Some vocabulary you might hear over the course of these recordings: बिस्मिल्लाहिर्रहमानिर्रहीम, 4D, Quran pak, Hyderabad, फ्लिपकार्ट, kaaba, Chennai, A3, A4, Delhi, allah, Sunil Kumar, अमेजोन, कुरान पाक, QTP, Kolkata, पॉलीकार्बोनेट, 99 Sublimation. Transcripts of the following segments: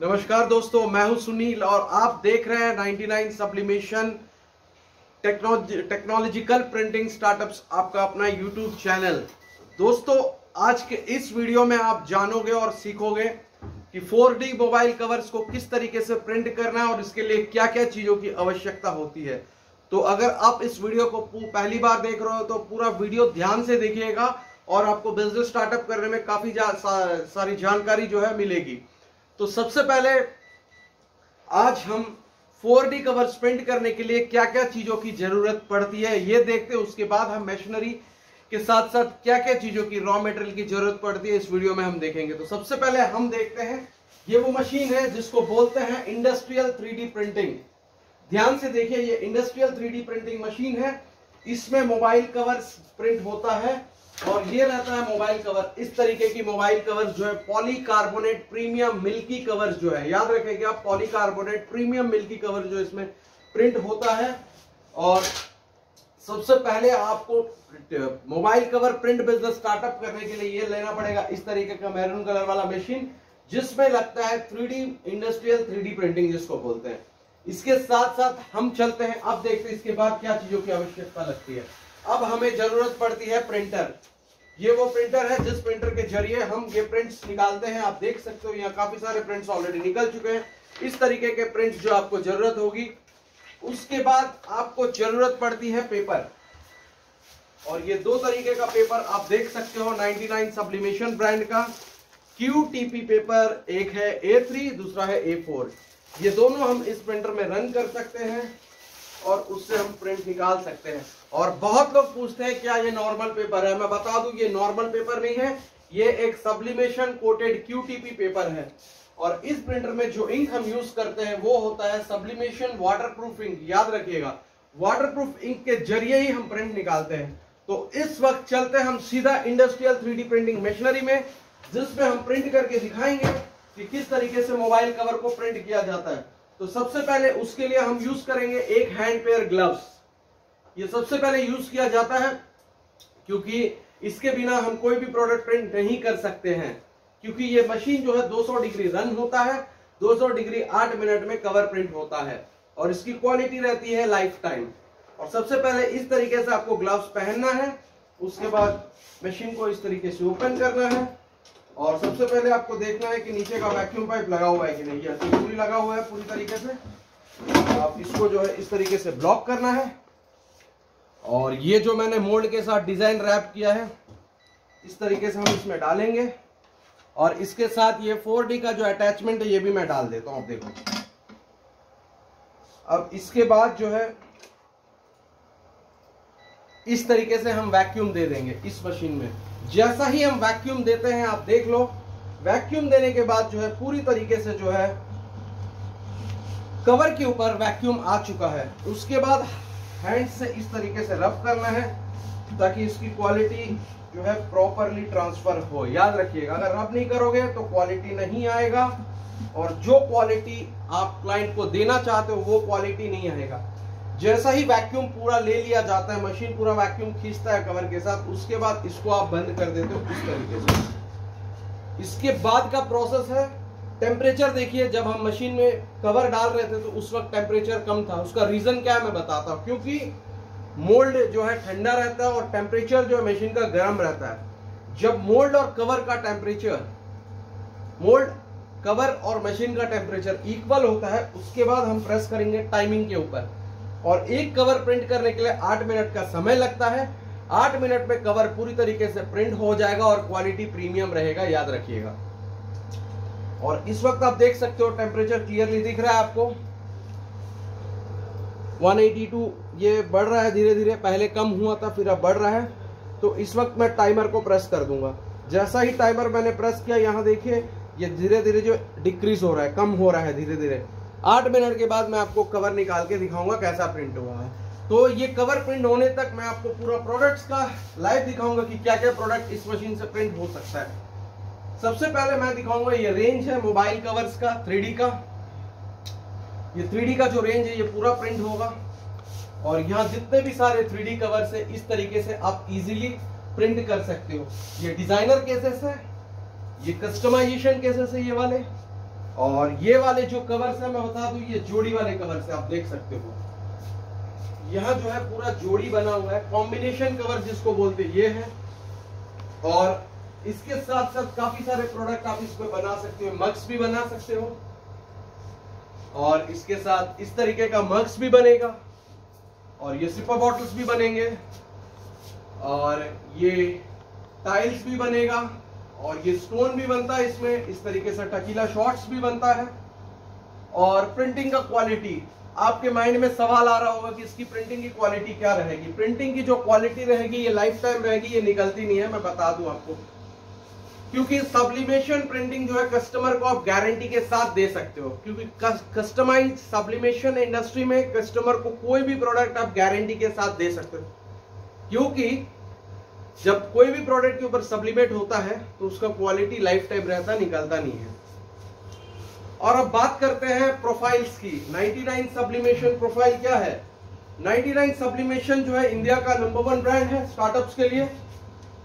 नमस्कार दोस्तों, मैं हूं सुनील और आप देख रहे हैं 99 सब्लिमेशन टेक्नोलॉजिकल प्रिंटिंग स्टार्टअप्स, आपका अपना यूट्यूब चैनल। दोस्तों, आज के इस वीडियो में आप जानोगे और सीखोगे कि 4D मोबाइल कवर्स को किस तरीके से प्रिंट करना है और इसके लिए क्या क्या चीज़ों की आवश्यकता होती है। तो अगर आप इस वीडियो को पहली बार देख रहे हो तो पूरा वीडियो ध्यान से देखिएगा और आपको बिजनेस स्टार्टअप करने में काफ़ी सारी जानकारी जो है मिलेगी। तो सबसे पहले आज हम 4D कवर्स प्रिंट करने के लिए क्या क्या चीजों की जरूरत पड़ती है ये देखते हैं। उसके बाद हम मशीनरी के साथ साथ क्या क्या चीजों की, रॉ मटेरियल की जरूरत पड़ती है इस वीडियो में हम देखेंगे। तो सबसे पहले हम देखते हैं, ये वो मशीन है जिसको बोलते हैं इंडस्ट्रियल 3D प्रिंटिंग। ध्यान से देखिए, ये इंडस्ट्रियल 3D प्रिंटिंग मशीन है। इसमें मोबाइल कवर्स प्रिंट होता है और ये रहता है मोबाइल कवर। इस तरीके की मोबाइल कवर जो है पॉलीकार्बोनेट प्रीमियम मिल्की कवर जो है, याद रखेंगे आप, पॉलीकार्बोनेट प्रीमियम मिल्की कवर जो इसमें प्रिंट होता है। और सबसे पहले आपको mobile cover print business startup करने के लिए ये लेना पड़ेगा, इस तरीके का मैरून कलर वाला मशीन जिसमें लगता है 3D इंडस्ट्रियल 3D प्रिंटिंग जिसको बोलते हैं। इसके साथ साथ हम चलते हैं, अब देखते हैं इसके बाद क्या चीजों की आवश्यकता लगती है। अब हमें जरूरत पड़ती है प्रिंटर। ये वो प्रिंटर है जिस प्रिंटर के जरिए हम ये प्रिंट्स निकालते हैं। आप देख सकते हो यहाँ काफी सारे प्रिंट्स ऑलरेडी निकल चुके हैं। इस तरीके के प्रिंट्स जो आपको जरूरत होगी। उसके बाद आपको जरूरत पड़ती है पेपर, और ये दो तरीके का पेपर आप देख सकते हो, 99 सब्लिमेशन ब्रांड का QTP पेपर एक है A3, दूसरा है A4। ये दोनों हम इस प्रिंटर में रन कर सकते हैं और उससे हम प्रिंट निकाल सकते हैं। और बहुत लोग पूछते हैं क्या ये नॉर्मल पेपर है। मैं बता दूं, ये नॉर्मल पेपर नहीं है, ये एक सब्लिमेशन कोटेड QTP पेपर है। और इस प्रिंटर में जो इंक हम यूज करते हैं वो होता है सब्लिमेशन वाटरप्रूफ इंक। याद रखिएगा, वाटरप्रूफ इंक के जरिए ही हम प्रिंट निकालते हैं। तो इस वक्त चलते हैं हम सीधा इंडस्ट्रियल 3D प्रिंटिंग मशीनरी में, जिसमें हम प्रिंट करके दिखाएंगे कि किस तरीके से मोबाइल कवर को प्रिंट किया जाता है। तो सबसे पहले उसके लिए हम यूज करेंगे एक हैंड पेयर ग्लव्स। ये सबसे पहले यूज किया जाता है क्योंकि इसके बिना हम कोई भी प्रोडक्ट प्रिंट नहीं कर सकते हैं, क्योंकि ये मशीन जो है 200 डिग्री रन होता है, 200 डिग्री 8 मिनट में कवर प्रिंट होता है और इसकी क्वालिटी रहती है लाइफ टाइम। और सबसे पहले इस तरीके से आपको ग्लव्स पहनना है। उसके बाद मशीन को इस तरीके से ओपन करना है और सबसे पहले आपको देखना है कि नीचे का वैक्यूम पाइप लगा हुआ है कि नहीं। यह पूरी लगा हुआ है पूरी तरीके से। आप इसको जो है इस तरीके से ब्लॉक करना है। और ये जो मैंने मोल्ड के साथ डिजाइन रैप किया है इस तरीके से हम इसमें डालेंगे। और इसके साथ ये 4D का जो अटैचमेंट है ये भी मैं डाल देता हूँ, आप देखो। अब इसके बाद जो है इस तरीके से हम वैक्यूम दे देंगे इस मशीन में। जैसा ही हम वैक्यूम देते हैं, आप देख लो, वैक्यूम देने के बाद जो है पूरी तरीके से जो है कवर के ऊपर वैक्यूम आ चुका है। उसके बाद हैंड से इस तरीके से रब करना है ताकि इसकी क्वालिटी जो है प्रॉपरली ट्रांसफर हो। याद रखिएगा, अगर रब नहीं करोगे तो क्वालिटी नहीं आएगा और जो क्वालिटी आप क्लाइंट को देना चाहते हो वो क्वालिटी नहीं आएगा। जैसा ही वैक्यूम पूरा ले लिया जाता है, मशीन पूरा वैक्यूम खींचता है कवर के साथ। उसके बाद इसको आप बंद कर देते हो इस तरीके से। इसके बाद का प्रोसेस है टेम्परेचर। देखिए, जब हम मशीन में कवर डाल रहे थे तो उस वक्त टेम्परेचर कम था। उसका रीजन क्या है मैं बताता हूँ। क्योंकि मोल्ड जो है ठंडा रहता है और टेम्परेचर जो है मशीन का गर्म रहता है। जब मोल्ड और कवर का टेम्परेचर, मोल्ड कवर और मशीन का टेम्परेचर इक्वल होता है, उसके बाद हम प्रेस करेंगे टाइमिंग के ऊपर। और एक कवर प्रिंट करने के लिए 8 मिनट का समय लगता है। 8 मिनट में कवर पूरी तरीके से प्रिंट हो जाएगा और क्वालिटी प्रीमियम रहेगा, याद रखिएगा। और इस वक्त आप देख सकते हो टेम्परेचर क्लियरली दिख रहा है आपको, 182 ये बढ़ रहा है धीरे धीरे। पहले कम हुआ था फिर अब बढ़ रहा है। तो इस वक्त मैं टाइमर को प्रेस कर दूंगा। जैसा ही टाइमर मैंने प्रेस किया, यहाँ देखिए ये धीरे धीरे जो डिक्रीज हो रहा है, कम हो रहा है धीरे धीरे। 8 मिनट के बाद मैं आपको कवर निकाल के दिखाऊंगा कैसा प्रिंट हुआ है। तो ये कवर प्रिंट होने तक मैं आपको पूरा प्रोडक्ट्स का लाइव दिखाऊंगा कि क्या क्या प्रोडक्ट इस मशीन से प्रिंट हो सकता है। सबसे पहले मैं दिखाऊंगा, ये रेंज है मोबाइल कवर्स का 3D का। ये 3D का जो रेंज है ये पूरा प्रिंट होगा। और यहाँ जितने भी सारे 3D कवर्स है इस तरीके से आप इजिली प्रिंट कर सकते हो। ये डिजाइनर केसेस है, ये कस्टमाइजेशन केसेस है ये वाले, और ये वाले जो कवर्स है मैं बता दूं, ये जोड़ी वाले कवर्स है, आप देख सकते हो यहाँ जो है पूरा जोड़ी बना हुआ है, कॉम्बिनेशन कवर जिसको बोलते ये है। और इसके साथ साथ काफी सारे प्रोडक्ट आप इसमें बना सकते हो, मग्स भी बना सकते हो, और इसके साथ इस तरीके का मग्स भी बनेगा, और ये सिपर बॉटल्स भी बनेंगे, और ये टाइल्स भी बनेगा, और ये स्टोन भी बनता है इसमें, इस तरीके से टकीला शॉट्स भी बनता है। और प्रिंटिंग का क्वालिटी, आपके माइंड में सवाल आ रहा होगा कि इसकी प्रिंटिंग की क्वालिटी क्या रहेगी। प्रिंटिंग की जो क्वालिटी रहेगी ये लाइफ टाइम रहेगी, ये निकलती नहीं है, मैं बता दूं आपको, क्योंकि सब्लिमेशन प्रिंटिंग जो है कस्टमर को आप गारंटी के साथ दे सकते हो, क्योंकि कस्टमाइज सब्लिमेशन इंडस्ट्री में कस्टमर को कोई भी प्रोडक्ट आप गारंटी के साथ दे सकते हो, क्योंकि जब कोई भी प्रोडक्ट के ऊपर सब्लिमेट होता है तो उसका क्वालिटी लाइफ टाइम रहता, निकलता नहीं है। और अब बात करते हैं प्रोफाइल्स की। 99 सब्लिमेशन प्रोफाइल क्या है? 99 सब्लिमेशन जो है इंडिया का नंबर 1 ब्रांड है स्टार्टअप्स के लिए।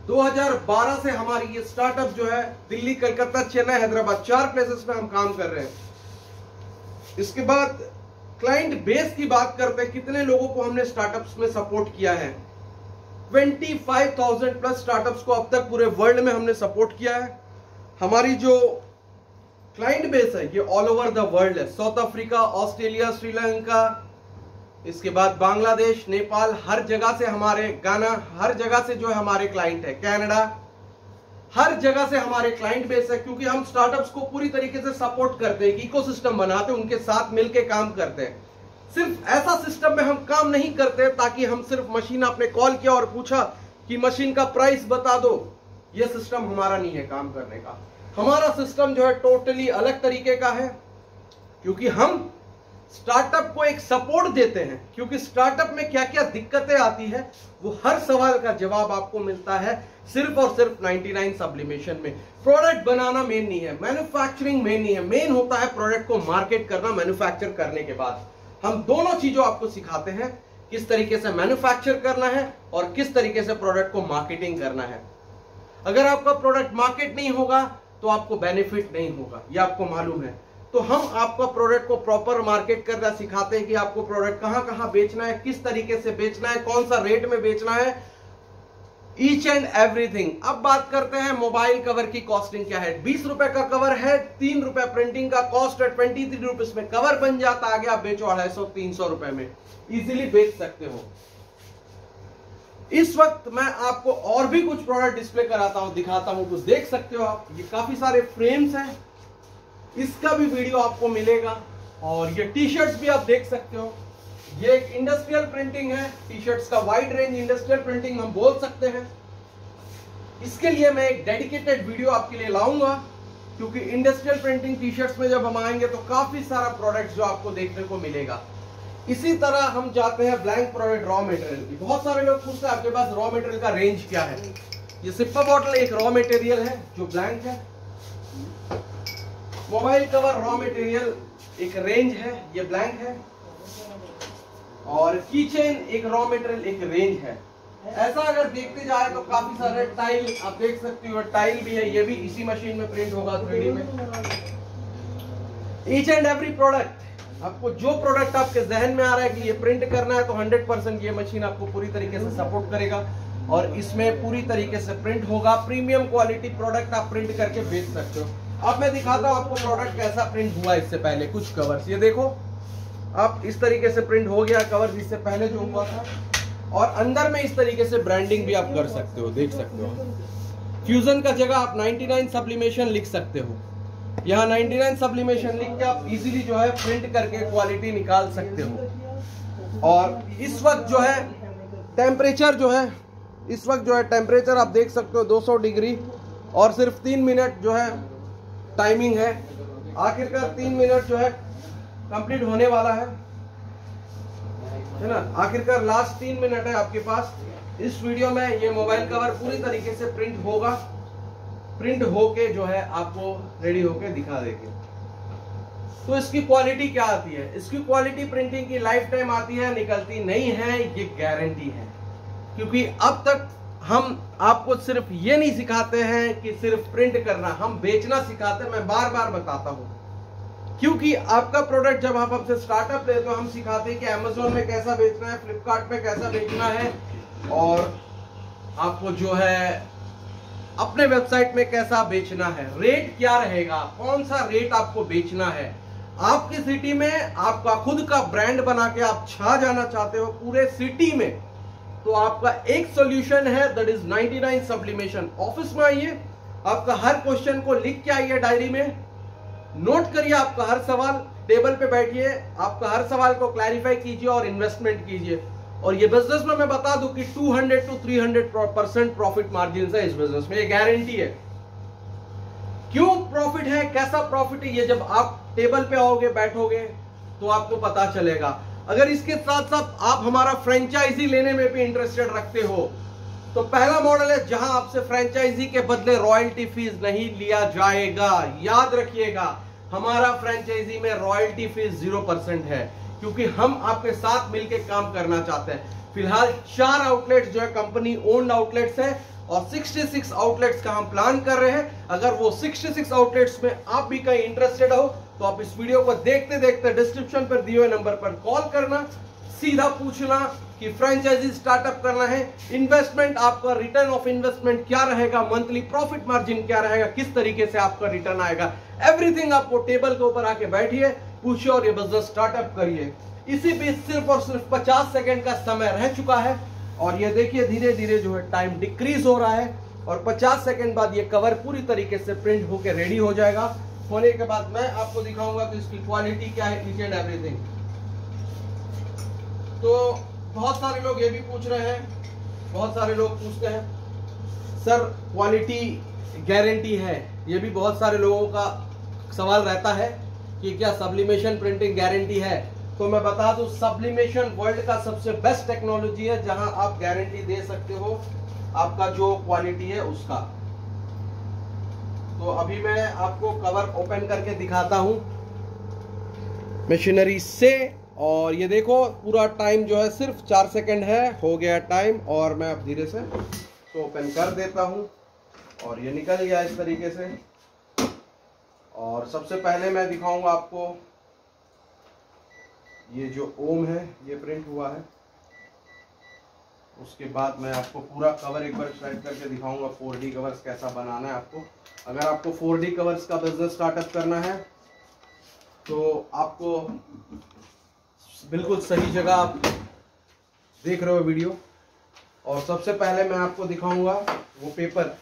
2012 से हमारी ये स्टार्टअप जो है दिल्ली, कलकत्ता, चेन्नई, हैदराबाद, 4 प्लेसेस में हम काम कर रहे हैं। इसके बाद क्लाइंट बेस की बात करते हैं, कितने लोगों को हमने स्टार्टअप्स में सपोर्ट किया है। 25,000 प्लस स्टार्टअप्स को अब तक पूरे वर्ल्ड में हमने सपोर्ट किया है। हमारी जो क्लाइंट बेस है ये ऑल ओवर द वर्ल्ड है, साउथ अफ्रीका, ऑस्ट्रेलिया, श्रीलंका, इसके बाद बांग्लादेश, नेपाल, हर जगह से हमारे, गाना, हर जगह से जो है हमारे क्लाइंट है, कनाडा, हर जगह से हमारे क्लाइंट बेस है, क्योंकि हम स्टार्टअप्स को पूरी तरीके से सपोर्ट करते हैं, एक इकोसिस्टम बनाते हैं, उनके साथ मिलकर काम करते हैं। सिर्फ ऐसा सिस्टम में हम काम नहीं करते ताकि हम सिर्फ मशीन, आपने कॉल किया और पूछा कि मशीन का प्राइस बता दो, ये सिस्टम हमारा नहीं है काम करने का। हमारा सिस्टम जो है टोटली अलग तरीके का है, क्योंकि हम स्टार्टअप को एक सपोर्ट देते हैं, क्योंकि स्टार्टअप में क्या क्या दिक्कतें आती है वो हर सवाल का जवाब आपको मिलता है सिर्फ और सिर्फ 99 सब्लिमेशन में। प्रोडक्ट बनाना मेन नहीं है, मैन्युफैक्चरिंग मेन नहीं है, मेन होता है प्रोडक्ट को मार्केट करना। मैन्युफैक्चर करने के बाद हम दोनों चीजों आपको सिखाते हैं, किस तरीके से मैन्युफैक्चर करना है और किस तरीके से प्रोडक्ट को मार्केटिंग करना है। अगर आपका प्रोडक्ट मार्केट नहीं होगा तो आपको बेनिफिट नहीं होगा, ये आपको मालूम है। तो हम आपका प्रोडक्ट को प्रॉपर मार्केट करना सिखाते हैं कि आपको प्रोडक्ट कहां कहां बेचना है, किस तरीके से बेचना है, कौन सा रेट में बेचना है, ईच एंड एवरीथिंग। अब बात करते हैं मोबाइल कवर की कॉस्टिंग क्या है। 20 रुपए का कवर है, 3 रुपए प्रिंटिंग का कॉस्ट है, 23 रुपीज में कवर बन जाता है। आप बेचो 250-300 रुपए में इजिली बेच सकते हो। इस वक्त मैं आपको और भी कुछ प्रोडक्ट डिस्प्ले कराता हूं, दिखाता हूं, कुछ देख सकते हो आप। ये काफी सारे फ्रेम्स हैं, इसका भी वीडियो आपको मिलेगा। और ये टी शर्ट्स भी आप देख सकते हो, ये एक इंडस्ट्रियल प्रिंटिंग है, टी शर्ट्स का वाइड रेंज इंडस्ट्रियल प्रिंटिंग हम बोल सकते हैं। इसके लिए मैं एक डेडिकेटेड वीडियो आपके लिए लाऊंगा, क्योंकि इंडस्ट्रियल प्रिंटिंग टी शर्ट्स में जब हम आएंगे तो काफी सारा प्रोडक्ट जो आपको देखने को मिलेगा। इसी तरह हम जाते हैं ब्लैंक प्रोडक्ट, रॉ मटेरियल की। बहुत सारे लोग पूछते हैं आपके पास रॉ मटेरियल का रेंज क्या है। ये सिप्पा बॉटल एक रॉ मटेरियल है जो ब्लैंक है। मोबाइल कवर रॉ मटेरियल एक रेंज है, ये ब्लैंक है। और कीचेन एक रॉ मटेरियल एक रेंज है। ऐसा अगर देखते जाए तो काफी सारे टाइल आप देख सकते हो, टाइल भी है, ये भी इसी मशीन में प्रिंट होगा 3D में। ईच एंड एवरी प्रोडक्ट, आपको जो प्रोडक्ट आपके जहन में आ रहा है कि ये प्रिंट करना है तो 100% ये मशीन आपको पूरी तरीके से सपोर्ट करेगा और इसमें पूरी तरीके से प्रिंट होगा। प्रीमियम क्वालिटी प्रोडक्ट आप प्रिंट करके बेच सकते हो। अब मैं दिखाता हूँ आपको प्रोडक्ट कैसा प्रिंट हुआ। इससे पहले कुछ कवर्स ये देखो आप, इस तरीके से प्रिंट हो गया कवर्स, इससे पहले जो हुआ था। और अंदर में इस तरीके से ब्रांडिंग भी आप कर सकते हो, देख सकते हो। फ्यूजन का जगह आप 99 सब्लिमेशन लिख सकते हो, यहाँ 99 सब्लिमेशन लिख के आप इजीली जो है प्रिंट करके क्वालिटी निकाल सकते हो। और इस वक्त जो है टेम्परेचर आप देख सकते हो 200 डिग्री, और सिर्फ 3 मिनट जो है टाइमिंग है, आखिरकार 3 मिनट जो है कंप्लीट होने वाला है ना, आखिरकार लास्ट 3 मिनट है आपके पास। इस वीडियो में ये मोबाइल कवर पूरी तरीके से प्रिंट होगा, प्रिंट होके जो है आपको रेडी होके दिखा देंगे। तो इसकी क्वालिटी क्या आती है? इसकी क्वालिटी प्रिंटिंग की लाइफ टाइम आती है, निकलती नहीं है, ये गारंटी है। क्योंकि अब तक हम आपको सिर्फ ये नहीं सिखाते हैं कि सिर्फ प्रिंट करना, हम बेचना सिखाते हैं। मैं बार बार बताता हूँ क्योंकि आपका प्रोडक्ट जब आप हमसे स्टार्टअप ले तो हम सिखाते हैं कि अमेजोन में कैसा बेचना है, फ्लिपकार्ट में कैसा बेचना है और आपको जो है अपने वेबसाइट में कैसा बेचना है, रेट क्या रहेगा, कौन सा रेट आपको बेचना है। आपकी सिटी में आपका खुद का ब्रांड बना के आप छा जाना चाहते हो पूरे सिटी में, तो आपका एक सॉल्यूशन है दैट इज 99 सब्लिमेशन। ऑफिस में आइए, आपका हर क्वेश्चन को लिख के आइए, डायरी में नोट करिए, आपका हर सवाल टेबल पे बैठिए, आपका हर सवाल को क्लैरिफाई कीजिए और इन्वेस्टमेंट कीजिए। और ये बिजनेस में मैं बता दूं कि 200 to 300% प्रॉफिट मार्जिन है इस बिजनेस में, ये गारंटी है। क्यों प्रॉफिट है, कैसा प्रॉफिट है, ये जब आप टेबल पे आओगे बैठोगे तो आपको पता चलेगा। अगर इसके साथ साथ आप हमारा फ्रेंचाइजी लेने में भी इंटरेस्टेड रखते हो तो पहला मॉडल है जहां आपसे फ्रेंचाइजी के बदले रॉयल्टी फीस नहीं लिया जाएगा। याद रखिएगा, हमारा फ्रेंचाइजी में रॉयल्टी फीस 0% है क्योंकि हम आपके साथ मिलकर काम करना चाहते हैं। फिलहाल 4 आउटलेट्स जो है कंपनी ओन्ड आउटलेट्स है और 66 आउटलेट्स का हम प्लान कर रहे हैं। अगर वो 66 आउटलेट्स में आप भी कहीं इंटरेस्टेड हो तो आप इस वीडियो को देखते देखते डिस्क्रिप्शन पर दिए हुए नंबर पर कॉल करना, सीधा पूछना कि फ्रेंचाइजी स्टार्टअप करना है, इन्वेस्टमेंट आपका रिटर्न ऑफ इन्वेस्टमेंट क्या रहेगा, मंथली प्रॉफिट मार्जिन क्या रहेगा, किस तरीके से आपका रिटर्न आएगा, एवरीथिंग आपको टेबल के ऊपर आके बैठिए, पूछिए और ये बिजनेस स्टार्टअप करिए। इसी बीच सिर्फ और सिर्फ 50 सेकंड का समय रह चुका है और ये देखिए धीरे धीरे जो है टाइम डिक्रीज हो रहा है और 50 सेकंड बाद ये कवर पूरी तरीके से प्रिंट होके रेडी हो जाएगा। होने के बाद मैं आपको दिखाऊंगा कि इसकी क्वालिटी क्या है, ईच एंड एवरीथिंग। तो बहुत सारे लोग ये भी पूछ रहे हैं, बहुत सारे लोग पूछते हैं सर क्वालिटी गारंटी है, ये भी बहुत सारे लोगों का सवाल रहता है कि क्या सब्लिमेशन प्रिंटिंग गारंटी है। तो मैं बता दूं सब्लिमेशन वर्ल्ड का सबसे बेस्ट टेक्नोलॉजी है जहां आप गारंटी दे सकते हो आपका जो क्वालिटी है उसका। तो अभी मैं आपको कवर ओपन करके दिखाता हूं मशीनरी से और ये देखो पूरा टाइम जो है सिर्फ 4 सेकंड है, हो गया टाइम और मैं अब धीरे से तो ओपन कर देता हूँ और ये निकल गया इस तरीके से। और सबसे पहले मैं दिखाऊंगा आपको ये जो ओम है ये प्रिंट हुआ है, उसके बाद मैं आपको पूरा कवर एक बार स्लाइड करके दिखाऊंगा 4D कवर्स कैसा बनाना है आपको। अगर आपको 4D कवर्स का बिजनेस स्टार्टअप करना है तो आपको बिल्कुल सही जगह आप देख रहे हो वीडियो। और सबसे पहले मैं आपको दिखाऊंगा वो पेपर,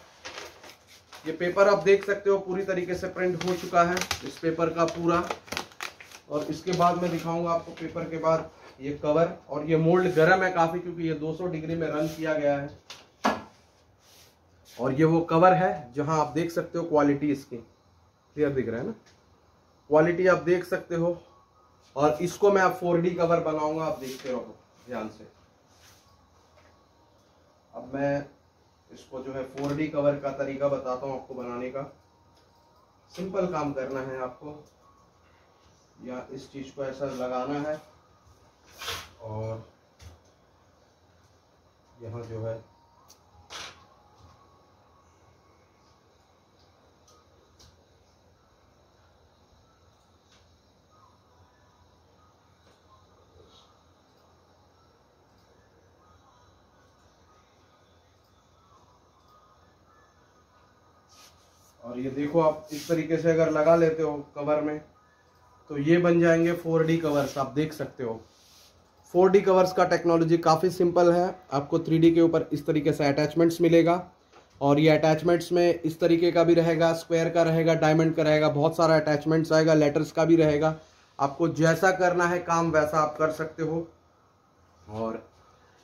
ये पेपर आप देख सकते हो पूरी तरीके से प्रिंट हो चुका है इस पेपर का पूरा। और इसके बाद मैं दिखाऊंगा आपको पेपर के बाद ये कवर और ये मोल्ड गर्म है काफ़ी क्योंकि ये 200 डिग्री में रन किया गया है। और ये वो कवर है जहां आप देख सकते हो क्वालिटी इसकी, क्लियर दिख रहा है ना, क्वालिटी आप देख सकते हो। और इसको मैं आप 4D कवर बनाऊंगा, आप देखते रहो ध्यान से। अब मैं इसको जो है 4D कवर का तरीका बताता हूँ आपको बनाने का। सिंपल काम करना है आपको, या इस चीज़ को ऐसा लगाना है और यहाँ जो है और ये देखो आप इस तरीके से अगर लगा लेते हो कवर में तो ये बन जाएंगे 4D कवर्स, आप देख सकते हो। 4D कवर्स का टेक्नोलॉजी काफ़ी सिंपल है, आपको 3D के ऊपर इस तरीके से अटैचमेंट्स मिलेगा और ये अटैचमेंट्स में इस तरीके का भी रहेगा, स्क्वायर का रहेगा, डायमंड का रहेगा, बहुत सारा अटैचमेंट्स आएगा, लेटर्स का भी रहेगा। आपको जैसा करना है काम वैसा आप कर सकते हो। और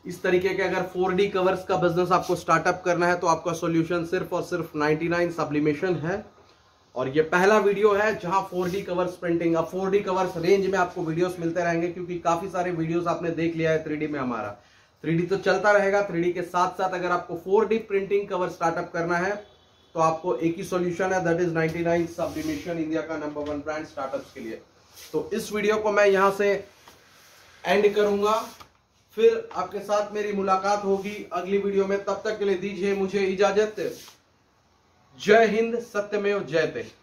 इस तरीके के अगर 4D कवर्स का बिजनेस आपको स्टार्टअप करना है तो आपका सॉल्यूशन सिर्फ और सिर्फ 99 सब्लिमेशन है। और ये पहला वीडियो है जहां 4D कवर्स प्रिंटिंग, अब 4D कवर्स रेंज में आपको वीडियोस मिलते रहेंगे क्योंकि काफ़ी सारे वीडियोस आपने देख लिया है 3D में। हमारा 3D तो चलता रहेगा, 3D के साथ साथ अगर आपको 4D प्रिंटिंग कवर स्टार्टअप करना है तो आपको एक ही सोल्यूशन है दैट इज 99 सब्लिमेशन, इंडिया का नंबर 1 ब्रांड स्टार्टअप्स के लिए। तो इस वीडियो को मैं यहाँ से एंड करूँगा, फिर आपके साथ मेरी मुलाकात होगी अगली वीडियो में। तब तक के लिए दीजिए मुझे इजाजत। जय हिंद, सत्यमेव जयते।